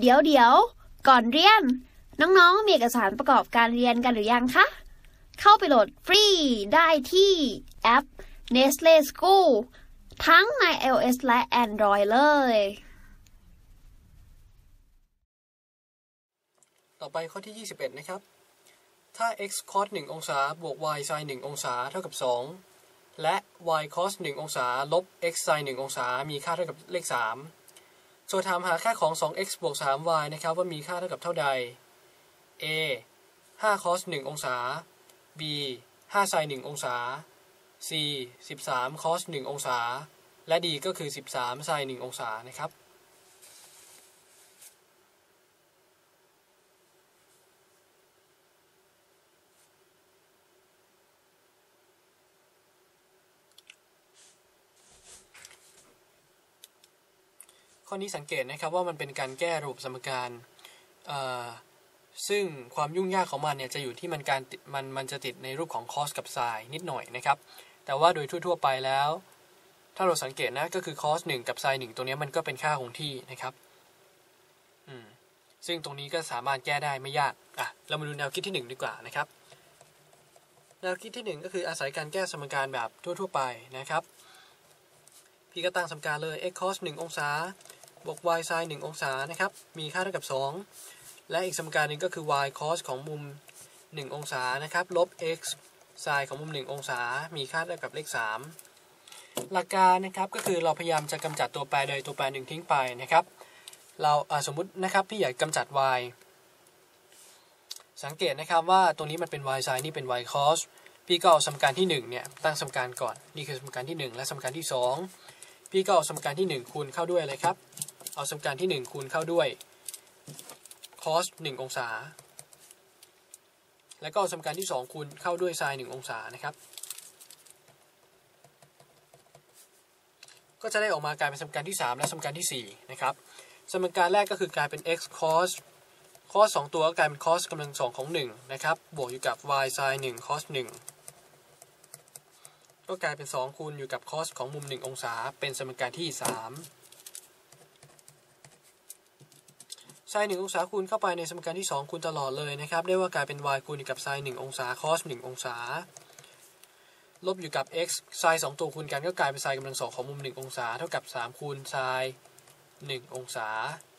เดี๋ยวก่อนเรียนน้องๆมีเอกสารประกอบการเรียนกันหรือยังคะเข้าไปโหลดฟรีได้ที่แอป Nestle School ทั้งใน iOS และ Android เลยต่อไปข้อที่21นะครับถ้า x cos 1องศาบวก y sin 1องศาเท่ากับ2และ y cos 1องศาลบ x sin 1องศามีค่าเท่ากับเลข3โจทย์ถามหาค่าของ 2x บวก 3y นะครับว่ามีค่าเท่ากับเท่าใด a 5 cos 1องศา b 5 sin 1องศา c 13 cos 1องศาและ d ก็คือ13 sin 1องศานะครับข้อนี้สังเกตนะครับว่ามันเป็นการแก้รูปสมการซึ่งความยุ่งยากของมันเนี่ยจะอยู่ที่มันจะติดในรูปของ cos กับ sin นิดหน่อยนะครับแต่ว่าโดยทั่วๆไปแล้วถ้าเราสังเกตนะก็คือ cos 1 กับ sin 1 ตรงนี้มันก็เป็นค่าคงที่นะครับซึ่งตรงนี้ก็สามารถแก้ได้ไม่ยากอ่ะเรามาดูแนวคิดที่1ดีกว่านะครับแนวคิดที่1ก็คืออาศัยการแก้สมการแบบทั่วๆไปนะครับพี่ก็ตั้งสมการเลย x cos 1 องศาบวก y sin 1 องศานะครับมีค่าเท่ากับ2และอีกสมการหนึ่งก็คือ y cos ของมุม1องศานะครับลบ x sin ของมุม1องศามีค่าเท่ากับเลข3หลักการนะครับก็คือเราพยายามจะกำจัดตัวแปรใดตัวแปรหนึ่งทิ้งไปนะครับเราสมมุตินะครับพี่อยากกำจัด y สังเกตนะครับว่าตรงนี้มันเป็น y sin นี่เป็น y cos พี่ก็เอาสมการที่1เนี่ยตั้งสมการก่อนนี่คือสมการที่1และสมการที่2พี่ก็เอาสมการที่1คูณเข้าด้วยอะไรครับเอาสมการที่1คูณเข้าด้วย cos 1 องศาแล้วก็เอาสมการที่2คูณเข้าด้วย sin 1 องศานะครับก็จะได้ออกมากลายเป็นสมการที่3และสมการที่4นะครับสมการแรกก็คือกลายเป็น x cos 2ตัวก็กลายเป็น cos กำลัง2ของ1นะครับบวกอยู่กับ y sin 1 cos 1ก็กลายเป็น2คูณอยู่กับ cos ของมุม1องศาเป็นสมการที่3 sin 1องศาคูณเข้าไปในสมการที่2คูณตลอดเลยนะครับได้ว่ากลายเป็น y คูณอยู่กับ sin 1องศา cos 1องศาลบอยู่กับ x sin 2ตัวคูณกันก็กลายเป็น sin กำลัง2ของมุม1องศาเท่ากับ3คูณ sin 1องศา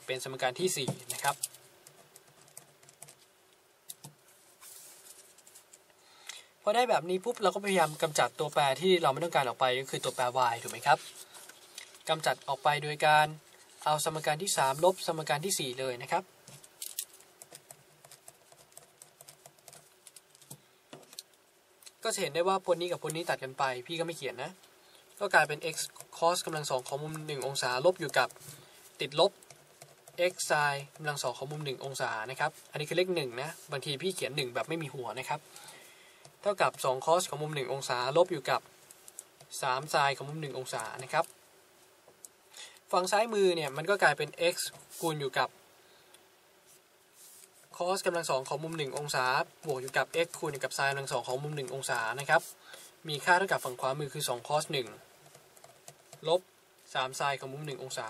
เป็นสมการที่4นะครับพอได้แบบนี้ปุ๊บเราก็พยายามกำจัดตัวแปรที่เราไม่ต้องการออกไปก็คือตัวแปร y ถูกไหมครับกำจัดออกไปโดยการเอาสมการที่3ลบสมการที่4เลยนะครับก็จะเห็นได้ว่าพจน์นี้กับพจน์นี้ตัดกันไปพี่ก็ไม่เขียนนะก็กลายเป็น x cos กำลัง2ของมุม1องศาลบอยู่กับติดลบ x sin กำลัง2ของมุม1องศานะครับอันนี้คือเลข1นะบางทีพี่เขียน1แบบไม่มีหัวนะครับเท่ากับ2 cos ของมุม1องศาลบอยู่กับ3 sin ของมุม1องศานะครับฝั่งซ้ายมือเนี่ยมันก็กลายเป็น x คูณอยู่กับ cos กำลัง2ของมุม1องศาบวกอยู่กับ x คูณอยู่กับ sin กำลัง2ของมุม1องศานะครับมีค่าเท่ากับฝั่งขวามือคือ2 cos 1ลบ3 sin ของมุม1องศา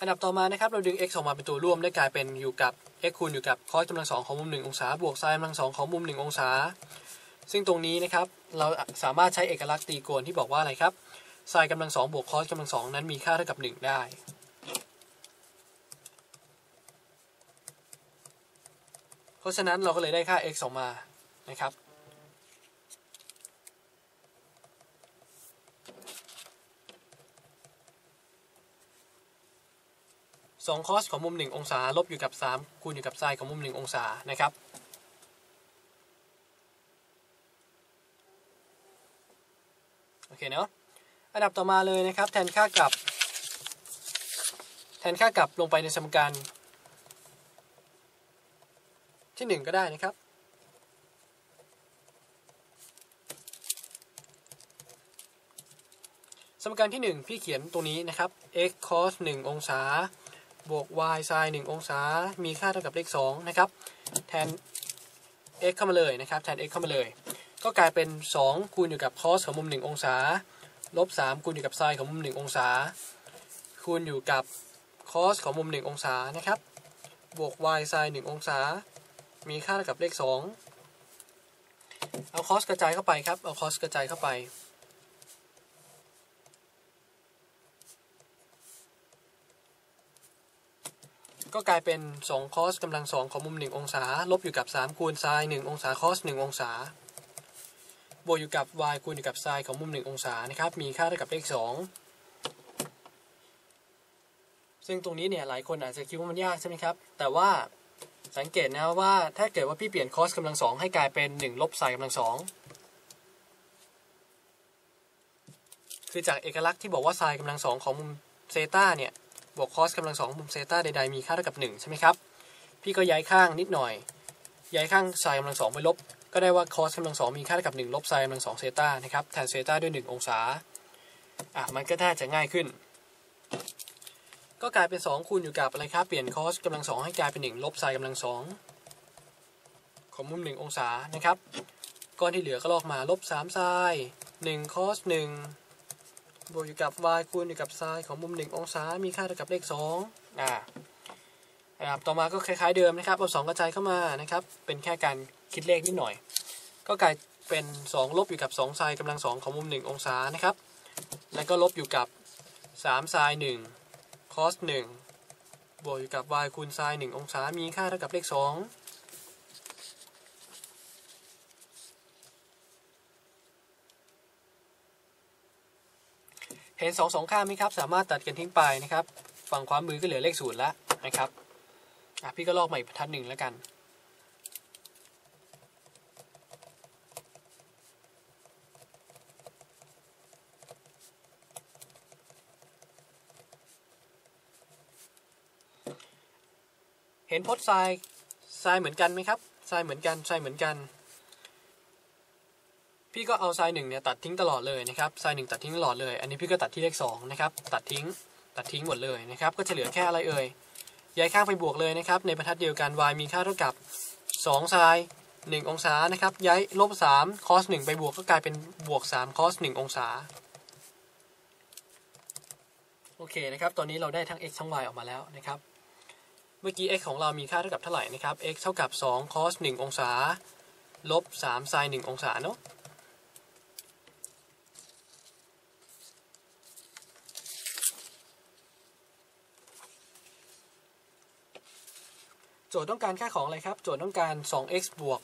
อันดับต่อมานะครับเราดึง x ออกมาเป็นตัวร่วมได้กลายเป็นอยู่กับ x คูณอยู่กับ cos กำลัง2ของมุม1องศาบวก sin กำลัง2ของมุม1องศาซึ่งตรงนี้นะครับเราสามารถใช้เอกลักษณ์ตีโกณที่บอกว่าอะไรครับ sin กำลัง2บวก cos กำลัง2นั้นมีค่าเท่ากับ1ได้เพราะฉะนั้นเราก็เลยได้ค่า x ออกมานะครับ2 cos ของมุม1องศาลบอยู่กับ3คูณอยู่กับ sin ของมุม1องศานะครับโอเคเนาะอันดับต่อมาเลยนะครับแทนค่ากลับลงไปในสมการที่1ก็ได้นะครับสมการที่1พี่เขียนตรงนี้นะครับ x cos 1องศาบวก y sin 1องศามีค่าเท่ากับเลข2นะครับแทน x เข้ามาเลย ก็กลายเป็น2คูณอยู่กับคอสของมุม1องศาลบ3คูณอยู่กับไซน์ของมุม1องศาคูณอยู่กับคอสของมุม1องศานะครับบวก y ไซน์1องศามีค่าเท่ากับเลข2เอาคอสกระจายเข้าไปครับเอาคอสกระจายเข้าไปก็กลายเป็น2คอสกำลัง2ของมุม1องศาลบอยู่กับ3คูณไซน์1องศาคอส1องศาบวกอยู่กับ y คูณอยู่กับไซน์ของมุม1องศานะครับมีค่าเท่ากับเลข2ซึ่งตรงนี้เนี่ยหลายคนอาจจะคิดว่ามันยากใช่ไหมครับแต่ว่าสังเกตนะว่าถ้าเกิดว่าพี่เปลี่ยนคอสกำลัง2ให้กลายเป็น1ลบไซน์กำลัง2คือจากเอกลักษณ์ที่บอกว่าไซน์กำลัง2ของมุมเซต้าเนี่ยบวกคอสกำลัง2มุมเซต้าใดๆมีค่าเท่ากับ1ใช่ไหมครับพี่ก็ย้ายข้างนิดหน่อยย้ายข้างไซน์กำลัง2ไปลบก็ได้ว่าคอสกำลัง2มีค่าเท่ากับ1ลบไซน์กำลัง2เซต้านะครับแทนเซต้าด้วย1องศามันก็น่าจะง่ายขึ้นก็กลายเป็น2คูณอยู่กับอะไรครับเปลี่ยนคอสกำลัง2ให้กลายเป็น1ลบไซน์กำลัง2ของมุม1องศานะครับก้อนที่เหลือก็ลอกมาลบ3ไซน์1คอส1บวกอยู่กับ y คูณอยู่กับไซน์ของมุม1องศามีค่าเท่ากับเลข2ต่อมาก็คล้ายๆเดิมนะครับเอา2กระจายเข้ามานะครับเป็นแค่การคิดเลขนิดหน่อยก็กลายเป็น2ลบอยู่กับ2ไซน์กำลัง2ของมุม1องศานะครับแล้วก็ลบอยู่กับ3ไซน์1 cos 1บวกอยู่กับ y คูณไซน์1องศามีค่าเท่ากับเลข2เห็น2 ข้างไหมครับสามารถตัดกันทิ้งไปนะครับฝั่งขวามือก็เหลือเลข0แล้วนะครับพี่ก็ลอกใหม่บรรทัดหนึ่งแล้วกันเห็นพจน์ทรายเหมือนกันไหมครับทรายเหมือนกันทรายเหมือนกันพี่ก็เอาไซน์1เนี่ยตัดทิ้งตลอดเลยนะครับไซน์1ตัดทิ้งตลอดเลยอันนี้พี่ก็ตัดที่เลข2นะครับตัดทิ้งหมดเลยนะครับก็จะเหลือแค่อะไรเอ่ยย้ายข้างไปบวกเลยนะครับในบรรทัดเดียวกัน y มีค่าเท่ากับ2ไซน์1องศานะครับย้ายลบ3 cos 1ไปบวกก็กลายเป็นบวก3 cos 1องศาโอเคนะครับตอนนี้เราได้ทั้ง x ทั้ง y ออกมาแล้วนะครับเมื่อกี้ x ของเรามีค่าเท่ากับเท่าไหร่นะครับ x เท่ากับ2 cos 1องศาลบ3 sin 1องศาเนาะโจทย์ต้องการค่าของอะไรครับโจทย์ต้องการ 2x บวก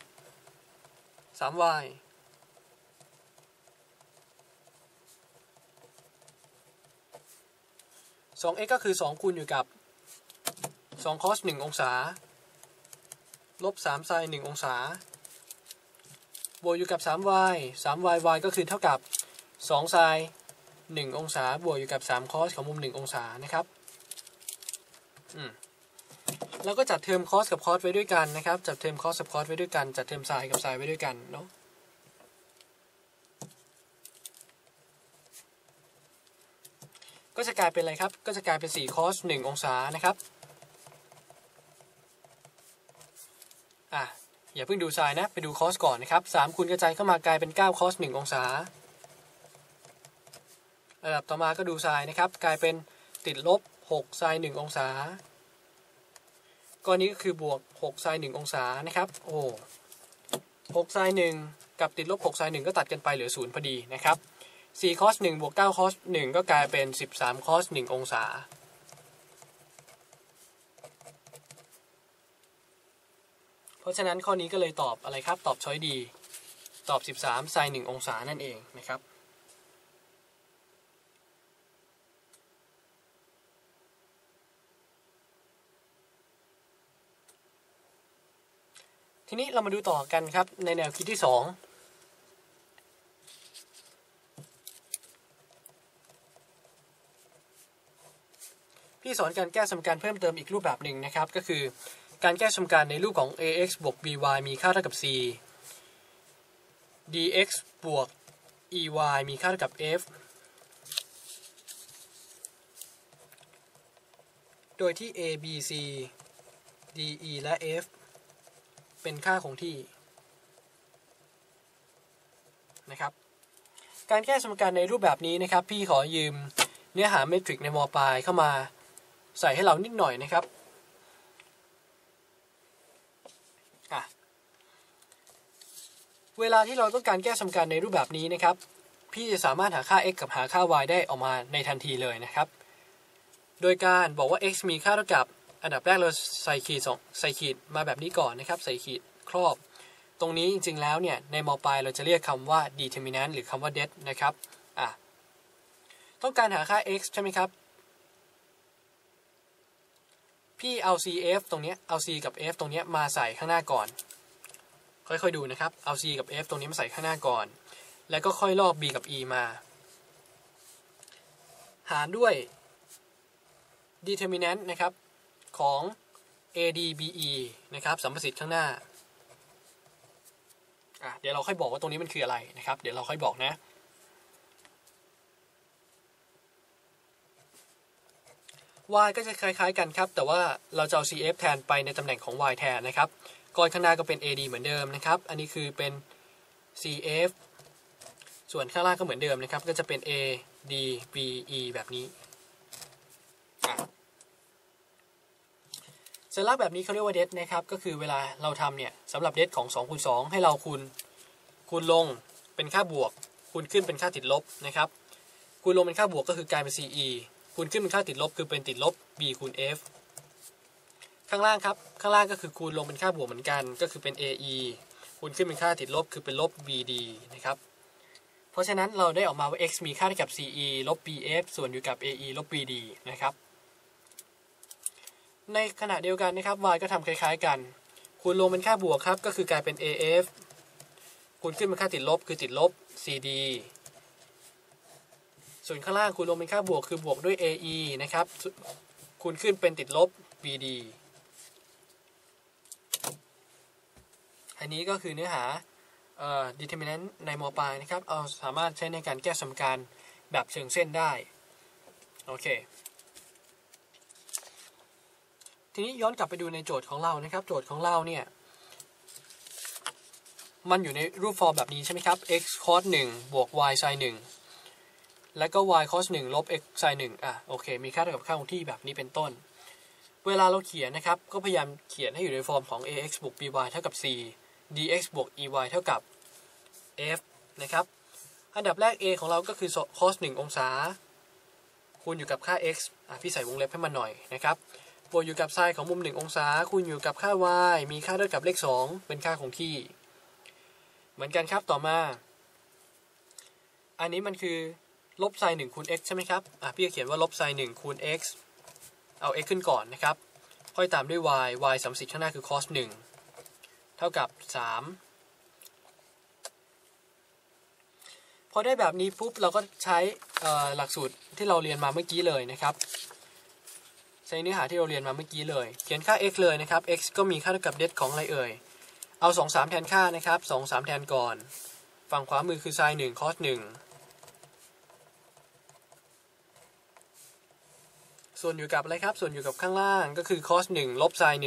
3y 2x ก็คือ2คูณอยู่กับ2 cos 1องศาลบ3 sin 1องศาบวกอยู่กับ 3y 3y ก็คือเท่ากับ2 sin 1องศาบวกอยู่กับ3 cos ของมุม1องศานะครับแล้วก็จัดเทอมคอสกับคอสไว้ด้วยกันนะครับจัดเทอมคอสกับคอสไว้ด้วยกันจัดเทอมไซน์กับไซน์ไว้ด้วยกันเนาะก็จะกลายเป็นอะไรครับก็จะกลายเป็น4 cos 1องศานะครับอย่าเพิ่งดูไซน์นะไปดูคอสก่อนนะครับ3คูณกระจายเข้ามากลายเป็น9 cos 1องศาระดับต่อมาก็ดูไซน์นะครับกลายเป็นติดลบ6 sin 1องศาก้อนนี้ก็คือบวก6ไซน์1องศานะครับ6ไซน์1กับติดลบ6ไซน์1ก็ตัดกันไปเหลือ0พอดีนะครับ4 cos 1บวก9 cos 1ก็กลายเป็น13 cos 1องศาเพราะฉะนั้นข้อนี้ก็เลยตอบอะไรครับตอบช้อยดีตอบ13ไซน์1องศานั่นเองนะครับทีนี้เรามาดูต่อกันครับในแนวคิดที่2พี่สอนการแก้สมการเพิ่มเติมอีกรูปแบบหนึ่งนะครับก็คือการแก้สมการในรูปของ ax บวก by มีค่าเท่ากับ c dx บวก ey มีค่าเท่ากับ f โดยที่ a b c d e และ fเป็นค่าคงที่ นะครับการแก้สมการในรูปแบบนี้นะครับพี่ขอยืมเนื้อหาเมทริกในม.ปลายเข้ามาใส่ให้เรานิดหน่อยนะครับเวลาที่เราต้องการแก้สมการในรูปแบบนี้นะครับพี่จะสามารถหาค่า x กับหาค่า y ได้ออกมาในทันทีเลยนะครับโดยการบอกว่า x มีค่าเท่ากับอันดับแรกเราใส่ขีด2ใส่ขีดมาแบบนี้ก่อนนะครับใส่ขีดครอบตรงนี้จริงๆแล้วเนี่ยในม.ปลายเราจะเรียกคำว่า determinant หรือคำว่า det นะครับต้องการหาค่า x ใช่ไหมครับพี่เอา cf ตรงนี้เอา c กับ f ตรงนี้มาใส่ข้างหน้าก่อนค่อยๆดูนะครับเอา c กับ f ตรงนี้มาใส่ข้างหน้าก่อนแล้วก็ค่อยลอก b กับ e มาหารด้วย determinant นะครับของ adbe นะครับสัมประสิทธิ์ข้างหน้าเดี๋ยวเราค่อยบอกว่าตรงนี้มันคืออะไรนะครับเดี๋ยวเราค่อยบอกนะy ก็จะคล้ายๆกันครับแต่ว่าเราจะเอา cf แทนไปในตำแหน่งของ y แทนนะครับก้อนข้างหน้าก็เป็น ad เหมือนเดิมนะครับอันนี้คือเป็น cf ส่วนข้างล่างก็เหมือนเดิมนะครับก็จะเป็น adbe แบบนี้สัญลักษณ์แบบนี้เขาเรียกว่า det นะครับก็คือเวลาเราทำเนี่ยสำหรับ det ของ2คูณ2ให้เราคูณลงเป็นค่าบวกคูณขึ้นเป็นค่าติดลบนะครับคูณลงเป็นค่าบวกก็คือกลายเป็น ceคูณขึ้นเป็นค่าติดลบคือเป็นติดลบ b คูณ f ข้างล่างครับข้างล่างก็คือคูณลงเป็นค่าบวกเหมือนกันก็คือเป็น ae คูณขึ้นเป็นค่าติดลบคือเป็นลบ bd นะครับเพราะฉะนั้นเราได้ออกมาว่า x มีค่าเท่ากับ ce ลบ bf ส่วนอยู่กับ ae ลบ bd นะครับในขณะเดียวกันนะครับ y ก็ทำคล้ายๆกันคูณลงเป็นค่าบวกครับก็คือกลายเป็น af คูณขึ้นเป็นค่าติดลบคือติดลบ cdส่วนข้างล่างคูณลงเป็นค่าบวกคือบวกด้วย ae นะครับคูณขึ้นเป็นติดลบ bd อันนี้ก็คือเนื้อหาdeterminant ในม.ปลายนะครับเอาสามารถใช้ในการแก้สมการแบบเชิงเส้นได้โอเคทีนี้ย้อนกลับไปดูในโจทย์ของเรานะครับโจทย์ของเราเนี่ยมันอยู่ในรูปฟอร์มแบบนี้ใช่ไหมครับ x cos 1 บวก y sin 1แล้วก็ y cos 1 ลบ x sin 1โอเคมีค่าเท่ากับค่าคงที่แบบนี้เป็นต้นเวลาเราเขียนนะครับก็พยายามเขียนให้อยู่ในฟอร์มของ ax บวก by เท่ากับ c dx บวก ey เท่ากับ f นะครับอันดับแรก a ของเราก็คือ cos 1 องศาคูณอยู่กับค่า x พี่ใส่วงเล็บให้มันหน่อยนะครับบวกอยู่กับ sin ของมุม1องศาคูณอยู่กับค่า y มีค่าเท่ากับเลข2เป็นค่าคงที่เหมือนกันครับต่อมาอันนี้มันคือลบ sin 1 คูณ x ใช่ไหมครับพี่จะเขียนว่าลบ sin 1 คูณ x เอา x ขึ้นก่อนนะครับค่อยตามด้วย y สัมประสิทธิ์ข้างหน้าคือ cos 1 เท่ากับ 3 พอได้แบบนี้ปุ๊บเราก็ใช้หลักสูตรที่เราเรียนมาเมื่อกี้เลยนะครับใช้เนื้อหาที่เราเรียนมาเมื่อกี้เลยเขียนค่า x เลยนะครับ x ก็มีค่าเท่ากับ det ของอะไรเอ่ยเอา 2 3 แทนค่านะครับ 2 3 แทนก่อนฝั่งขวามือคือ sin 1 cos 1ส่วนอยู่กับอะไรครับส่วนอยู่กับข้างล่างก็คือ cos 1 ลบ sin 1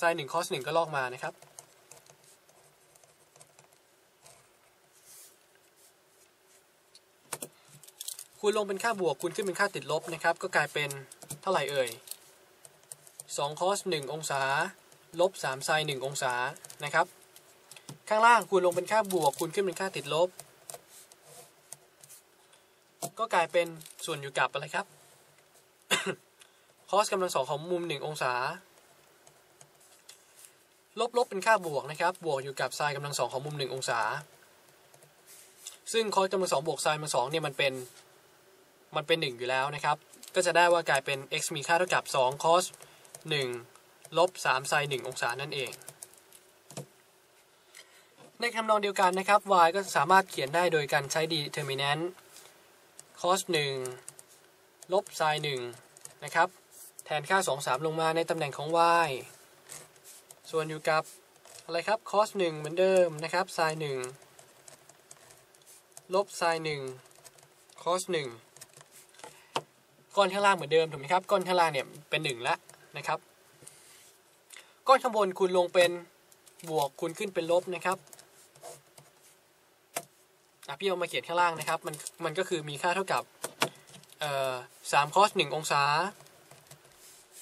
sin 1 cos 1 ก็ลอกมานะครับคูณลงเป็นค่าบวกคูณขึ้นเป็นค่าติดลบนะครับก็กลายเป็นเท่าไหร่เอ่ย2 cos 1 องศาลบ 3 sin 1 องศานะครับข้างล่างคูณลงเป็นค่าบวกคูณขึ้นเป็นค่าติดลบก็กลายเป็นส่วนอยู่กับอะไรครับ cos กำลังสองของมุม1องศาลบๆเป็นค่าบวกนะครับบวกอยู่กับ sin กำลังสองของมุม1องศาซึ่ง cos กำลังสองบวก sin กำลังสองเนี่ยมันเป็น1อยู่แล้วนะครับก็จะได้ว่ากลายเป็น x มีค่าเท่ากับ2 cos 1 ลบ 3 sin 1 องศานั่นเองในคำนองเดียวกันนะครับ y ก็สามารถเขียนได้โดยการใช้ determinant cos 1 ลบ sin 1 นะครับแทนค่า 2 3 ลงมาในตำแหน่งของ y ส่วนอยู่กับอะไรครับ cos 1 เหมือนเดิมนะครับ sin 1 ลบ sin 1 cos 1 ก้อนข้างล่างเหมือนเดิมถูกไหมครับก้อนข้างล่างเนี่ยเป็น1แล้วนะครับก้อนข้างบนคูณลงเป็น บวกคูณขึ้นเป็นลบนะครับพี่เอามาเขียนข้างล่างนะครับมันก็คือมีค่าเท่ากับ3 cos 1 องศา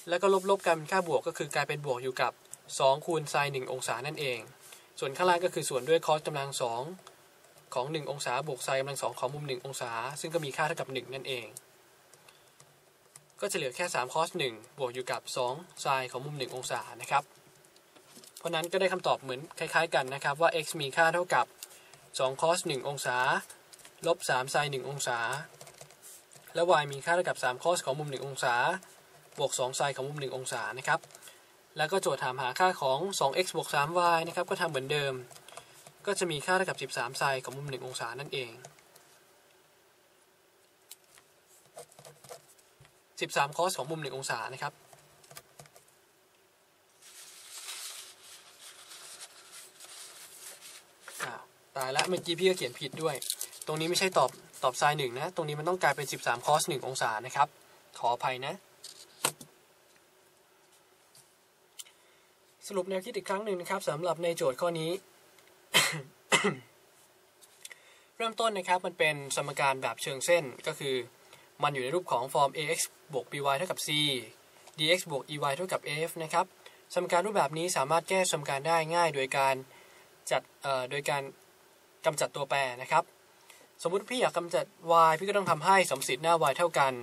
แล้วก็ลบๆกันเป็นค่าบวกก็คือกลายเป็นบวกอยู่กับ2คูณไซน์1องศานั่นเองส่วนข้างล่างก็คือส่วนด้วย cos กำลัง2ของ1องศาบวกไซน์กำลัง2ของมุม1องศาซึ่งก็มีค่าเท่ากับ1นั่นเองก็จะเหลือแค่3 cos 1บวกอยู่กับ2ไซน์ของมุม1องศานะครับเพราะนั้นก็ได้คำตอบเหมือนคล้ายๆกันนะครับว่า x มีค่าเท่ากับ2 cos 1องศาลบ3 sin 1องศาและ y มีค่าเท่ากับ3 cos ของมุม1องศาบวก2 sin ของมุม1องศานะครับแล้วก็โจทย์ถามหาค่าของ 2x บวก 3y นะครับก็ทำเหมือนเดิมก็จะมีค่าเท่ากับ13 sin ของมุม1องศานั่นเอง13 cos ของมุม1องศานะครับตายละเมื่อกี้พี่ก็เขียนผิดด้วยตรงนี้ไม่ใช่ตอบไซน์1นะตรงนี้มันต้องกลายเป็น13 cos 1องศานะครับขออภัยนะสรุปแนวคิดอีกครั้งหนึ่งนะครับสำหรับในโจทย์ข้อนี้ เริ่มต้นนะครับมันเป็นสมการแบบเชิงเส้นก็คือมันอยู่ในรูปของฟอร์ม ax บวก by เท่ากับ c dx บวก ey เท่ากับ f นะครับสมการรูปแบบนี้สามารถแก้สมการได้ง่ายโดยการกำจัดตัวแปรนะครับสมมุติพี่อยากกำจัด y พี่ก็ต้องทำให้สมสิทธิ์หน้า y เท่ากัน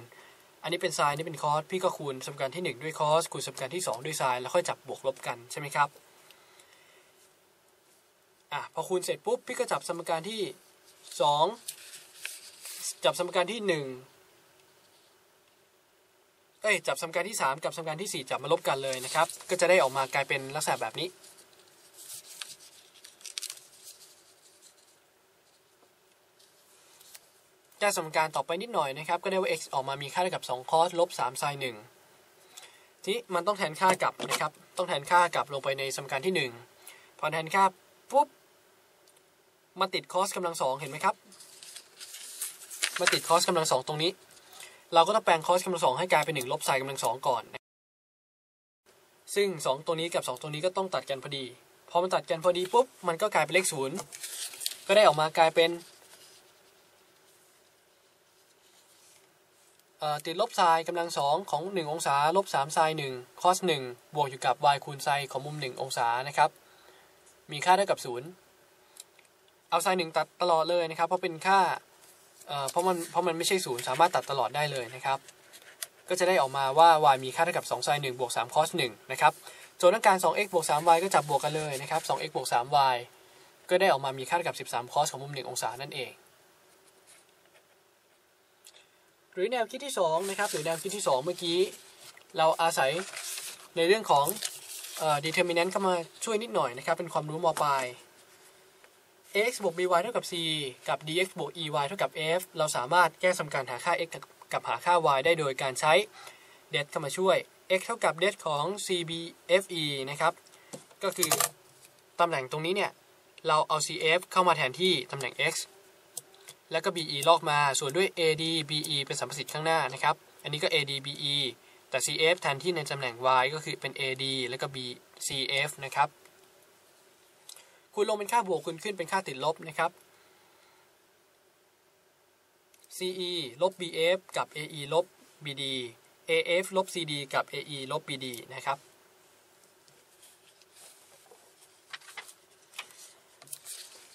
อันนี้เป็น sin นี่เป็น cos พี่ก็คูณสมการที่1ด้วย cos คูณสมการที่2ด้วย sin แล้วค่อยจับบวกลบกันใช่ไหมครับพอคูณเสร็จปุ๊บพี่ก็จับสมการที่2จับสมการที่1จับสมการที่3กับสมการที่4จับมาลบกันเลยนะครับก็จะได้ออกมากลายเป็นลักษณะแบบนี้แก้สมการต่อไปนิดหน่อยนะครับก็ได้ว่า x ออกมามีค่าเท่ากับ2 cos ลบ3 sin 1ทีนี้มันต้องแทนค่ากับนะครับต้องแทนค่ากับลงไปในสมการที่1พอแทนค่าปุ๊บมาติด cos กำลัง2เห็นไหมครับมาติด cos กำลัง2ตรงนี้เราก็ต้องแปลง cos กำลัง2ให้กลายเป็น1ลบ sin กำลัง2ก่อนซึ่ง2ตัวนี้กับ2ตัวนี้ก็ต้องตัดกันพอดีพอมันตัดกันพอดีปุ๊บมันก็กลายเป็นเลข0ก็ได้ออกมากลายเป็นติดลบไซน์กำลัง2ของ1องศาลบ3ไซน์1 cos 1บวกอยู่กับ y คูณไซน์ของมุม1องศานะครับมีค่าเท่ากับ0เอาไซน์1ตัดตลอดเลยนะครับเพราะเป็นค่าเพราะมันไม่ใช่0สามารถตัดตลอดได้เลยนะครับก็จะได้ออกมาว่า y มีค่าเท่ากับ2ไซน์1บวก3 cos 1นะครับโจทย์ต้องการ 2x บวก 3y ก็จับบวกกันเลยนะครับ 2x บวก 3y ก็ได้ออกมามีค่าเท่ากับ13 cos ของมุม1องศานั่นเองหรือแนวคิดที่2นะครับหรือแนวคิดที่2เมื่อกี้เราอาศัยในเรื่องของdeterminant เข้ามาช่วยนิดหน่อยนะครับเป็นความรู้ม.ปลาย ax บวก by เท่ากับ c กับ dx บวก ey เท่ากับ f เราสามารถแก้สมการหาค่า x กับหาค่า y ได้โดยการใช้ det เข้ามาช่วย x เท่ากับ det ของ cbfe นะครับก็คือตำแหน่งตรงนี้เนี่ยเราเอา cf เข้ามาแทนที่ตำแหน่ง xแล้วก็ BE ลอกมาส่วนด้วย AD BE เป็นสัมประสิทธิ์ข้างหน้านะครับอันนี้ก็ AD BE แต่ CF แทนที่ในตำแหน่ง Y ก็คือเป็น AD แล้วก็ BCF นะครับคูณลงเป็นค่าบวกคูณขึ้นเป็นค่าติดลบนะครับ CE ลบ BF กับ AE ลบ BD AF ลบ CD กับ AE ลบ BD นะครับ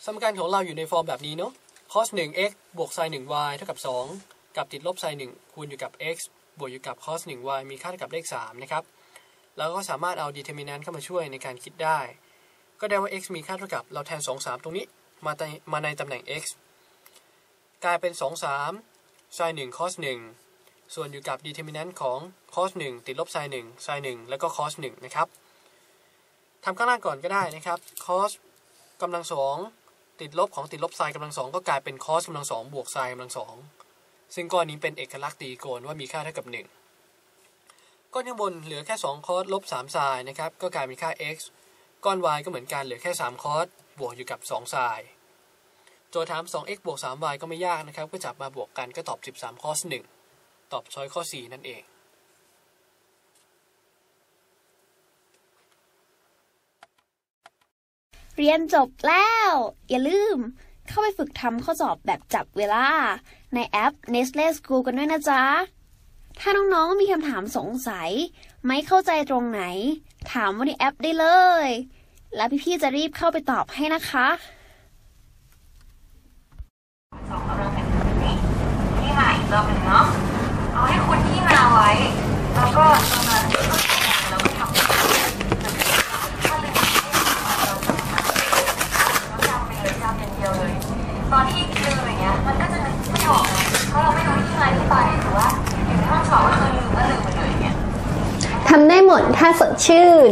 สมการของเราอยู่ในฟอร์มแบบนี้เนาะcos 1x บวก sin 1y เท่ากับ2กับติดลบ sin 1คูณอยู่กับ x บวกอยู่กับ cos 1y มีค่าเท่ากับเลข3นะครับแล้วก็สามารถเอา determinant เข้ามาช่วยในการคิดได้ก็ได้ว่า x มีค่าเท่ากับเราแทน2 3ตรงนี้มาในตำแหน่ง x กลายเป็น2 3 sin 1 cos 1ส่วนอยู่กับ determinant ของ cos 1ติดลบ sin 1 sin 1แล้วก็ cos 1นะครับทำข้างล่างก่อนก็ได้นะครับ cos กำลัง2ติดลบของติดลบไซน์กำลัง2ก็กลายเป็น cos กำลัง2บวกไซน์กำลัง2ซึ่งก้อนนี้เป็นเอกลักษณ์ตรีโกณว่ามีค่าเท่ากับ1ก้อนข้างบนเหลือแค่2 cos ลบ3ไซน์นะครับก็กลายเป็นค่า x ก้อน y ก็เหมือนกันเหลือแค่3 cos บวกอยู่กับ2ไซน์โจทย์ถาม 2x บวก 3y ก็ไม่ยากนะครับก็จับมาบวกกันก็ตอบ13 cos 1ตอบช้อยข้อ4นั่นเอง เรียนจบแล้วอย่าลืมเข้าไปฝึกทำข้อสอบแบบจับเวลาในแอป Nestle School กันด้วยนะจ๊ะถ้าน้องๆมีคำถามสงสัยไม่เข้าใจตรงไหนถามว่าในแอปได้เลยแล้วพี่ๆจะรีบเข้าไปตอบให้นะคะสองเราเป็นนี้ที่หายรอบหนึ่งเนาะเอาให้คุณที่มาไว้แล้วก็ตรงนั้นแล้วก็ทำตอนที่ลืมอย่างเงี้ยมันก็จะไม่ออกเพราะเราไม่รู้ที่มาที่ไปหรือว่าอยู่ในห้องสอบก็คือลืมไปเลยอย่างเงี้ยทำได้หมดถ้าสดชื่น